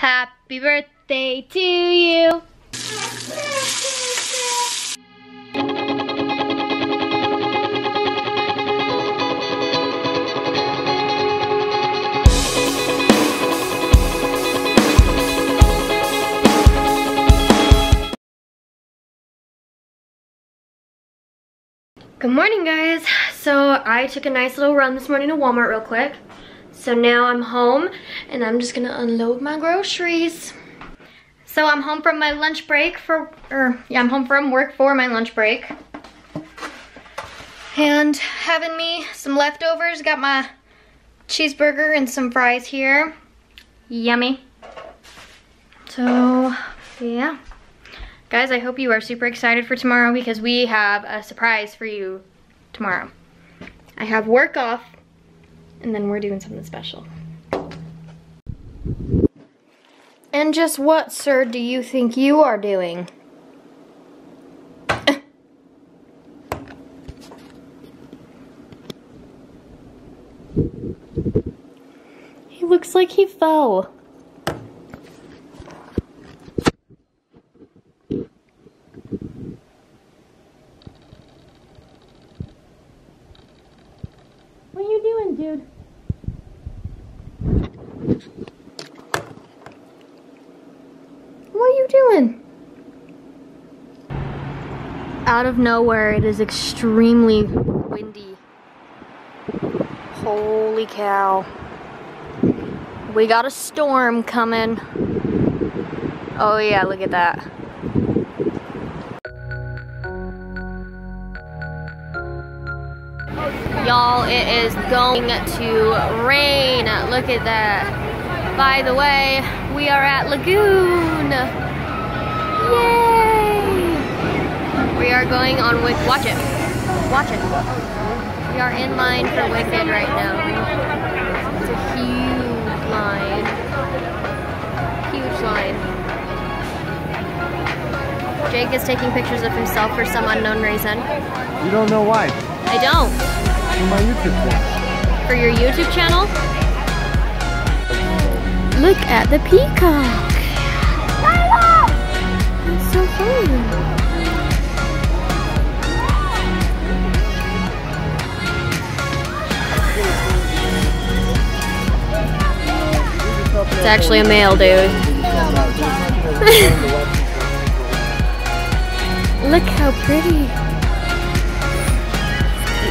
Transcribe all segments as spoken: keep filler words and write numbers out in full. Happy birthday to you. Good morning, guys. So I took a nice little run this morning to Walmart real quick. So now I'm home and I'm just gonna unload my groceries. So I'm home from my lunch break for, or yeah, I'm home from work for my lunch break. And having me some leftovers, got my cheeseburger and some fries here. Yummy. So yeah. Guys, I hope you are super excited for tomorrow because we have a surprise for you tomorrow. I have work off and then we're doing something special. And just what, sir, do you think you are doing? He looks like he fell. Dude. What are you doing? Out of nowhere, it is extremely windy. Holy cow. We got a storm coming. Oh yeah, look at that. Y'all, it is going to rain. Look at that. By the way, we are at Lagoon. Yay! We are going on Wicked. Watch it. Watch it. We are in line for Wicked right now. It's a huge line. Huge line. Jake is taking pictures of himself for some unknown reason. You don't know why. I don't. My YouTube channel. For your YouTube channel? Look at the peacock! It's so cool! It's actually a male, dude. Look how pretty!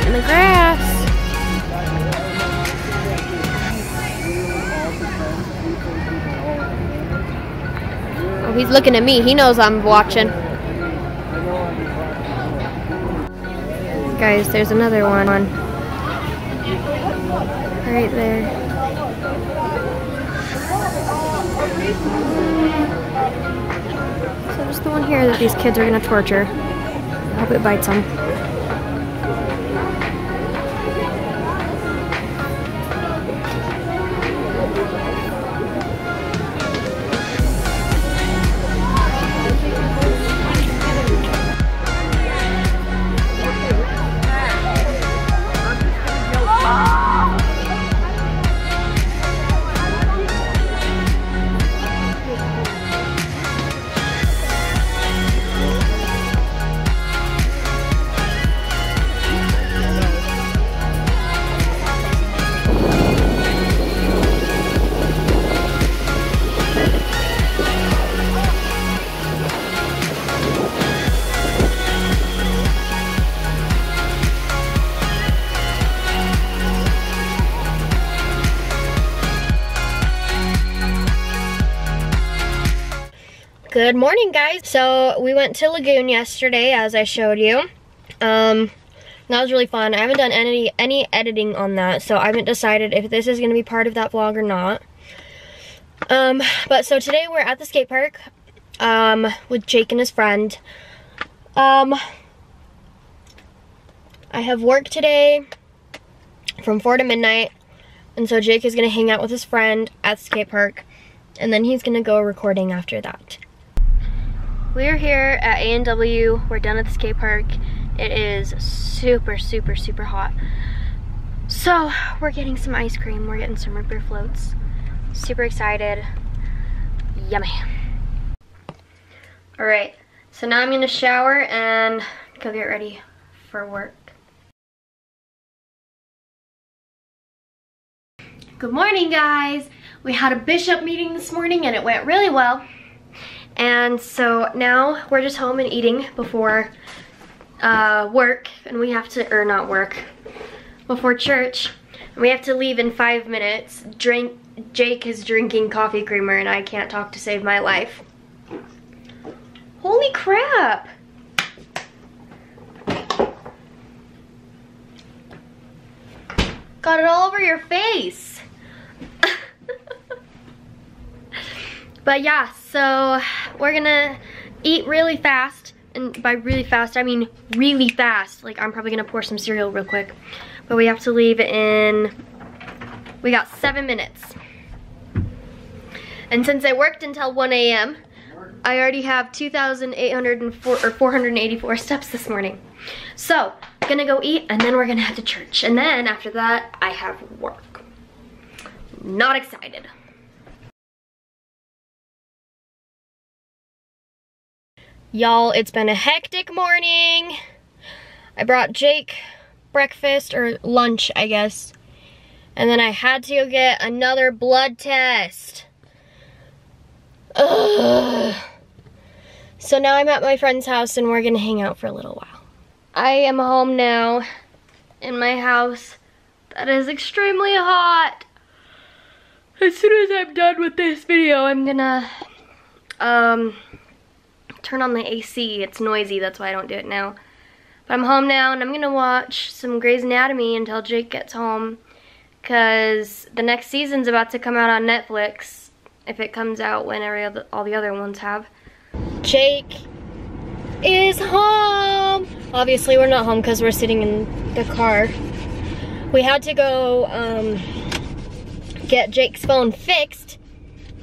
In the grass. Oh, he's looking at me. He knows I'm watching. Guys, there's another one. Right there. So there's the one here that these kids are gonna torture. I hope it bites them. Good morning, guys. So we went to Lagoon yesterday, as I showed you. Um, that was really fun. I haven't done any any editing on that, so I haven't decided if this is going to be part of that vlog or not. Um, but so today we're at the skate park um, with Jake and his friend. Um, I have work today from four to midnight, and so Jake is going to hang out with his friend at the skate park, and then he's going to go recording after that. We're here at A and W. We're done at the skate park. It is super, super, super hot. So we're getting some ice cream. We're getting some root beer floats. Super excited. Yummy. Alright, so now I'm gonna shower and go get ready for work. Good morning, guys. We had a bishop meeting this morning and it went really well. And so now we're just home and eating before uh, work, and we have to, or not work, before church. And we have to leave in five minutes. Drink, Jake is drinking coffee creamer and I can't talk to save my life. Holy crap! Got it all over your face! But yeah, so we're gonna eat really fast, and by really fast I mean really fast. Like, I'm probably gonna pour some cereal real quick, but we have to leave in, we got seven minutes. And since I worked until one A M, I already have two thousand eight hundred four or four hundred eighty-four steps this morning. So, gonna go eat, and then we're gonna head to church. And then after that, I have work. Not excited. Y'all, it's been a hectic morning. I brought Jake breakfast, or lunch, I guess. And then I had to get another blood test. Ugh. So now I'm at my friend's house and we're gonna hang out for a little while. I am home now in my house that is extremely hot. As soon as I'm done with this video, I'm gonna, um... turn on the A C. It's noisy, that's why I don't do it now. But I'm home now and I'm gonna watch some Grey's Anatomy until Jake gets home, because the next season's about to come out on Netflix, if it comes out when every other, all the other ones have. Jake is home! Obviously we're not home because we're sitting in the car. We had to go um, get Jake's phone fixed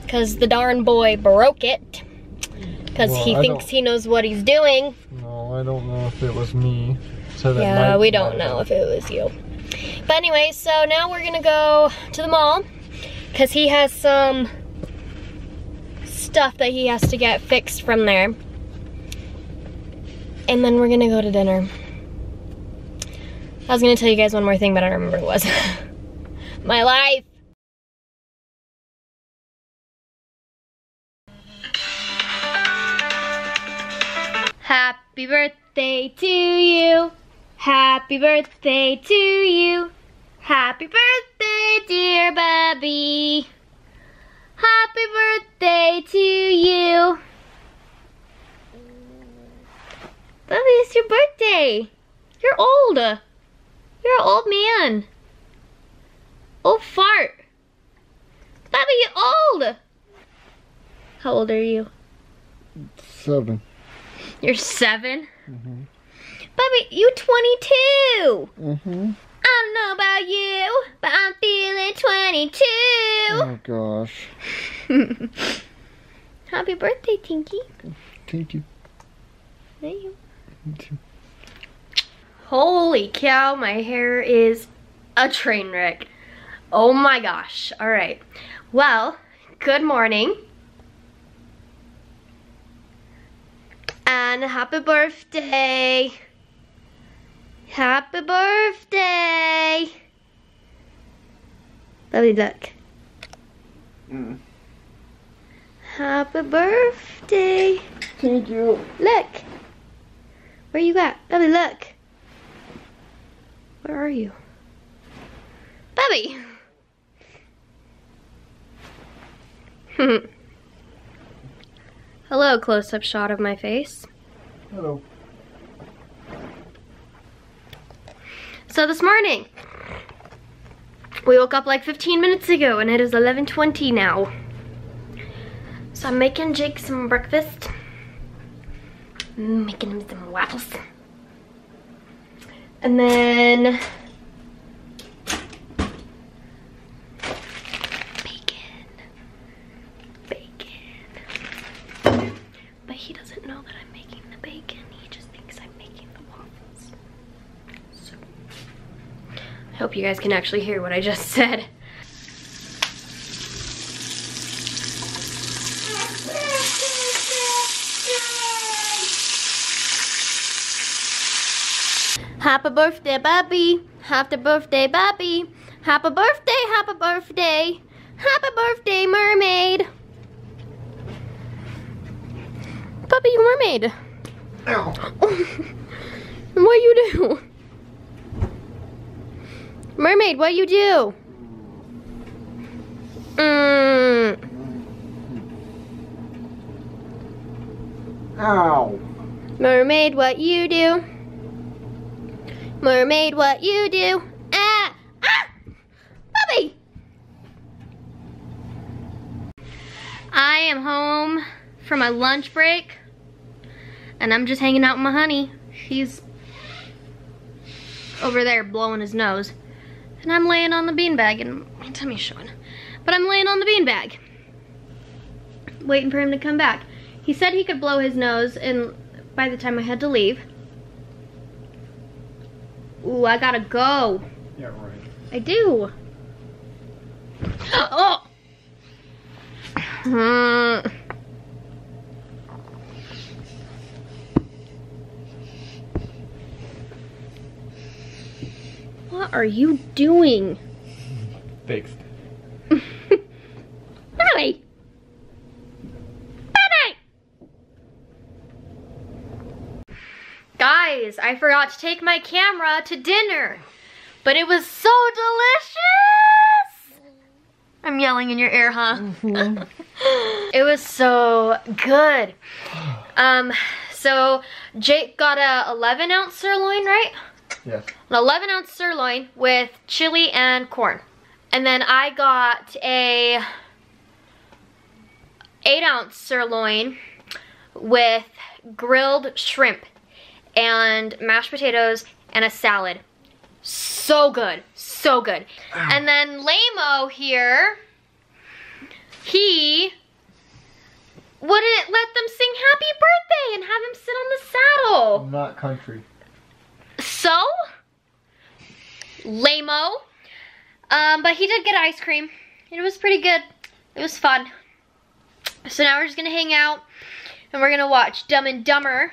because the darn boy broke it. Because well, he I thinks he knows what he's doing. No, I don't know if it was me. So that yeah, we don't know if it was you. But anyway, so now we're going to go to the mall, because he has some stuff that he has to get fixed from there. And then we're going to go to dinner. I was going to tell you guys one more thing, but I don't remember what it was. My life. Happy birthday to you. Happy birthday to you. Happy birthday, dear Bubby. Happy birthday to you. Bubby, it's your birthday. You're old. You're an old man. Old fart. Bubby, you're old. How old are you? Seven. You're seven? Mm-hmm. Bubby, you're twenty-two! Mm-hmm. I don't know about you, but I'm feeling twenty-two! Oh, gosh. Happy birthday, Tinky. Thank you. Thank you. Thank you. Holy cow, my hair is a train wreck. Oh, my gosh. All right. Well, good morning. And happy birthday. Happy birthday. Bubby, look. Mm. Happy birthday. Thank you. Look. Where you at? Bubby, look. Where are you? Bubby. Hmm. Hello, close-up shot of my face. Hello. So this morning, we woke up like fifteen minutes ago, and it is eleven twenty now. So I'm making Jake some breakfast. Making him some waffles. And then... hope you guys can actually hear what I just said. Happy birthday, Bobby. Happy birthday, Bobby. Happy birthday, happy birthday. Happy birthday, mermaid. Bobby, you mermaid. Ow. What you do? Mermaid, what you do? Mm. Ow. Mermaid, what you do? Mermaid, what you do? Ah! Ah! Bobby! I am home from my lunch break and I'm just hanging out with my honey. He's over there blowing his nose. And I'm laying on the beanbag and my tummy's showing. But I'm laying on the beanbag, waiting for him to come back. He said he could blow his nose and by the time I had to leave. Ooh, I gotta go. Yeah, right. I do. Oh! Mm. What are you doing? Thanks. Really? Guys, I forgot to take my camera to dinner, but it was so delicious! I'm yelling in your ear, huh? Mm-hmm. It was so good. Um, so Jake got a eleven ounce sirloin, right? Yes. An eleven ounce sirloin with chili and corn. And then I got a eight ounce sirloin with grilled shrimp and mashed potatoes and a salad. So good, so good. Ow. And then Lamo here, he wouldn't let them sing happy birthday and have him sit on the saddle. I'm not country. So, Lamo, um, but he did get ice cream. It was pretty good, it was fun. So now we're just gonna hang out and we're gonna watch Dumb and Dumber.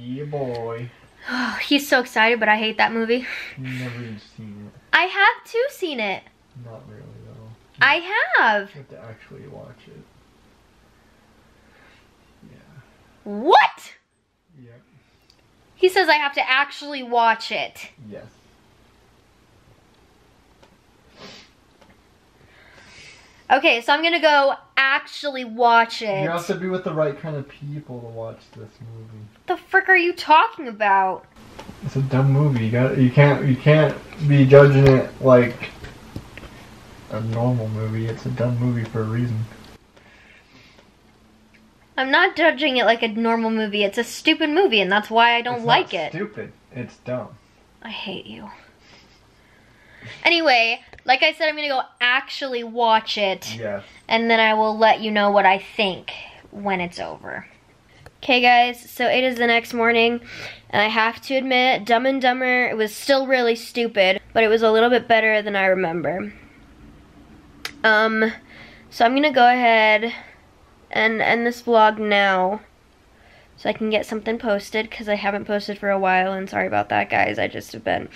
Yeah, boy. Oh, he's so excited, but I hate that movie. Never even seen it. I have too seen it. Not really, though. I have. You have to actually watch it. Yeah. What? Yep. Yeah. He says I have to actually watch it. Yes. Okay, so I'm gonna go actually watch it. You have to be with the right kind of people to watch this movie. What the frick are you talking about? It's a dumb movie. You got you can't you can't be judging it like a normal movie. It's a dumb movie for a reason. I'm not judging it like a normal movie. It's a stupid movie, and that's why I don't it's like not it. Stupid. It's dumb. I hate you. Anyway, like I said, I'm gonna go actually watch it. Yes. And then I will let you know what I think when it's over. Okay guys, so it is the next morning, and I have to admit, Dumb and Dumber, it was still really stupid, but it was a little bit better than I remember. Um, so I'm gonna go ahead and end this vlog now, so I can get something posted, because I haven't posted for a while, and sorry about that guys, I just have been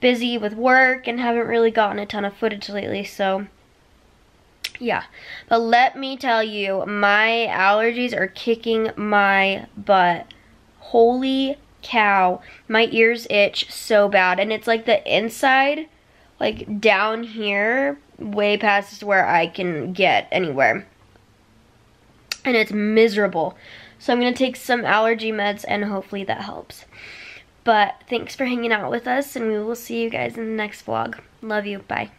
busy with work and haven't really gotten a ton of footage lately, so yeah, but let me tell you, my allergies are kicking my butt. Holy cow, my ears itch so bad, and it's like the inside, like down here, way past where I can get anywhere, and it's miserable. So I'm gonna take some allergy meds and hopefully that helps. But thanks for hanging out with us, and we will see you guys in the next vlog. Love you, bye.